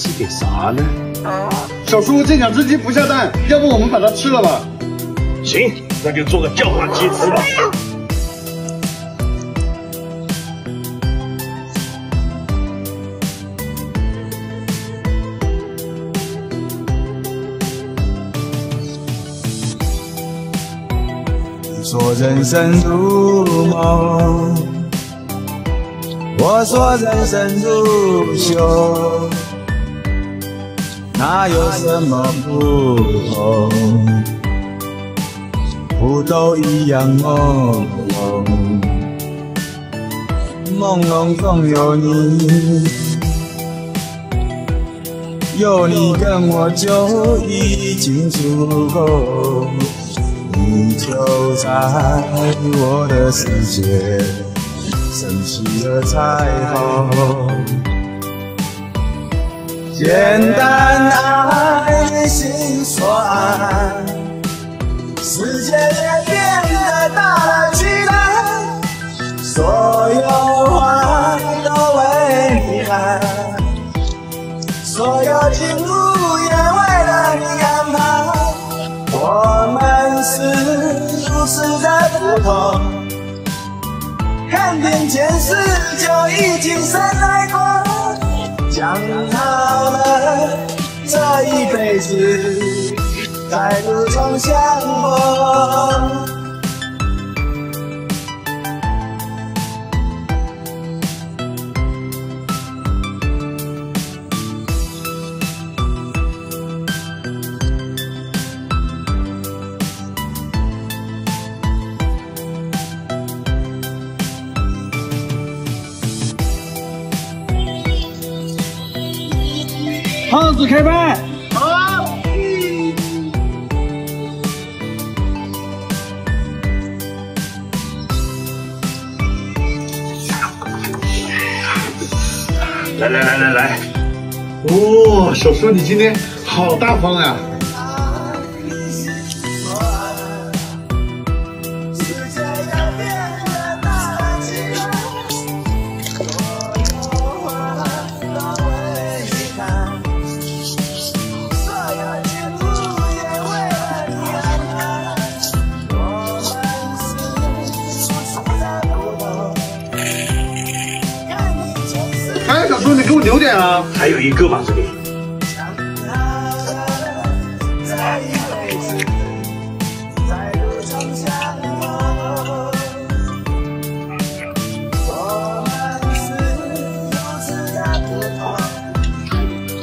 鸡给啥呢？小叔，这两只鸡不下蛋，要不我们把它吃了吧？行，那就做个叫花鸡吃吧。你说人生如梦。 我说人生如秀，哪有什么不同？不都一样朦胧？朦胧中有你，有你跟我就已经足够。你就在我的世界。 升起了彩虹，简单爱，心所爱，世界也变得大了起来，所有话都为你爱，所有情路也为了你安排，我们是如此的不同。 看遍前世，就已经深爱过，讲好了这一辈子再不曾相逢。胖子开饭！好。来！哦，小叔你今天好大方呀！ 你给我留点啊！还有一个吧，这里。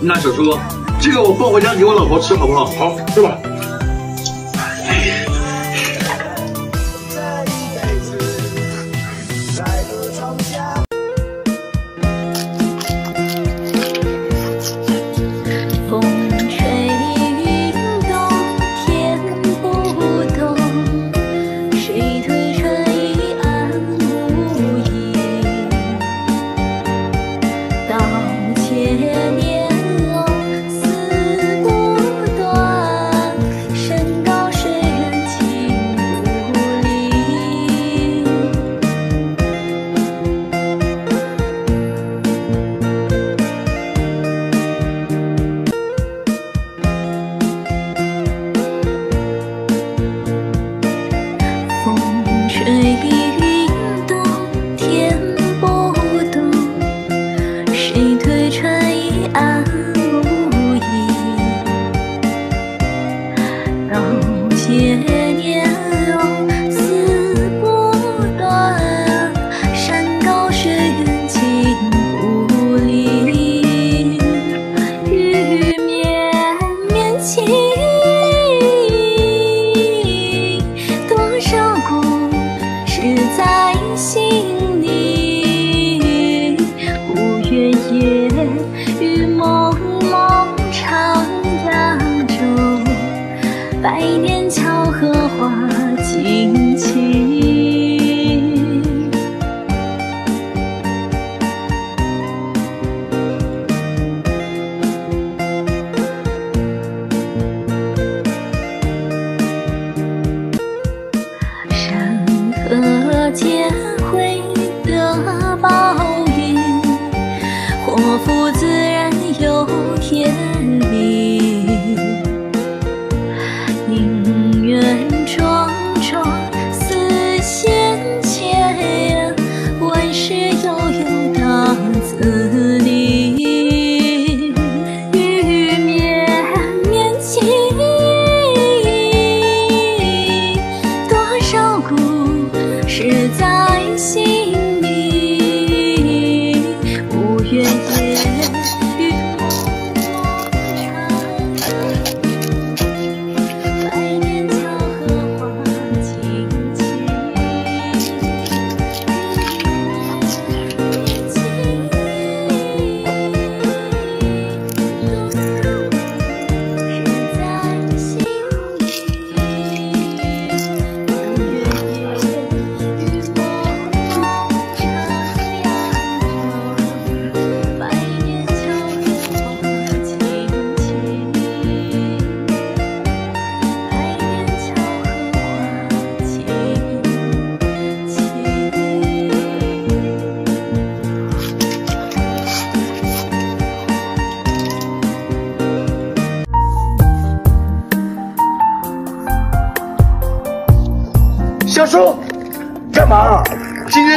那小叔，这个我放回家给我老婆吃，好不好？好，吃吧。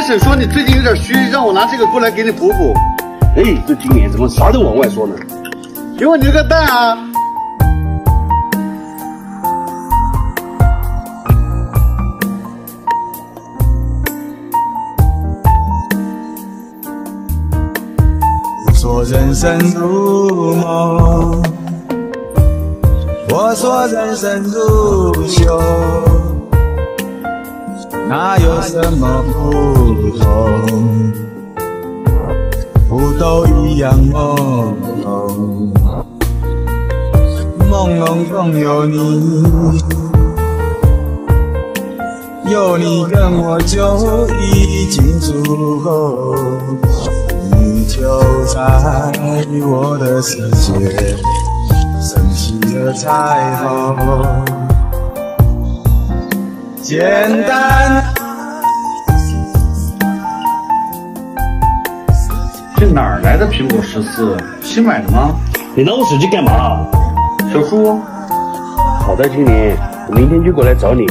婶说你最近有点虚，让我拿这个过来给你补补。哎，这今年怎么啥都往外说呢？给我留个蛋啊！你说人生如梦，我说人生如秀。 哪有什么不同？不都一样朦胧？朦胧中有你，有你跟我就已经足够。你就在我的世界，升起了彩虹。 简单，这哪儿来的苹果14？新买的吗？你拿我手机干嘛？小叔，好的，青林，我明天就过来找你。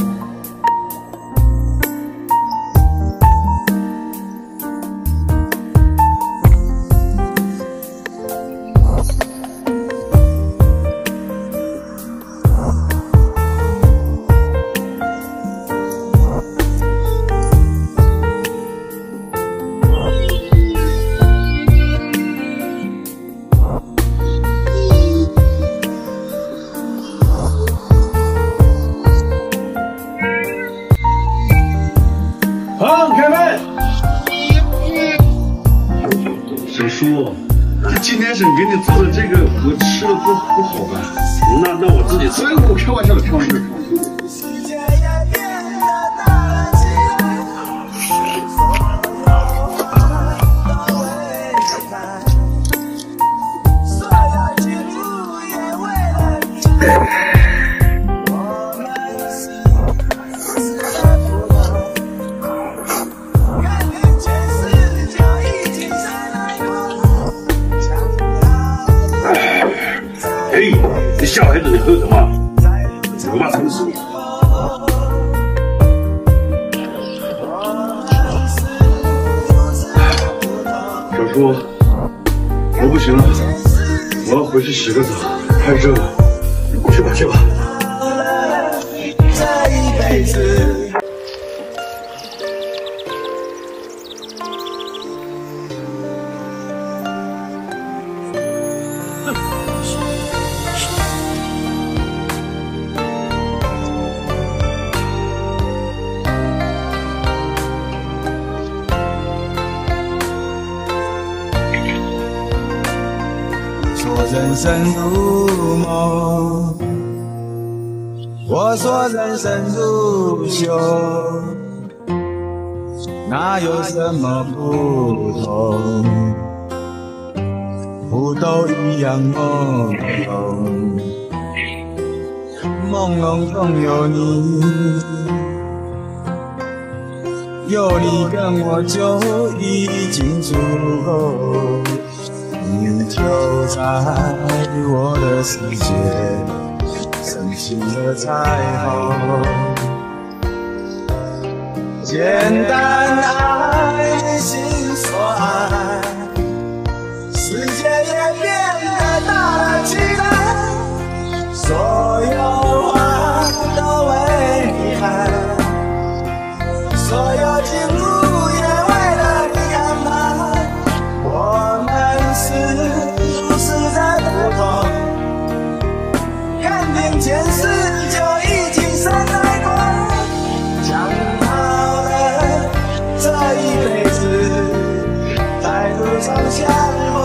今天婶给你做的这个，我吃的不好吧？那我自己吃。我开玩笑的，开玩笑的。小孩子，你喝什么？我把虫吃。小叔，我不行了，我要回去洗个澡，太热了。去吧，去吧。人生如梦，我说人生如秀，哪有什么不同？不都一样朦胧？朦胧中有你，有你跟我就已经足够。 你就在我的世界，升起了彩虹。简单爱，心所爱，世界也变得大了起来。所有花都为你开，所有情路。 前世就已经深爱过，讲好了这一辈子，在路上相逢。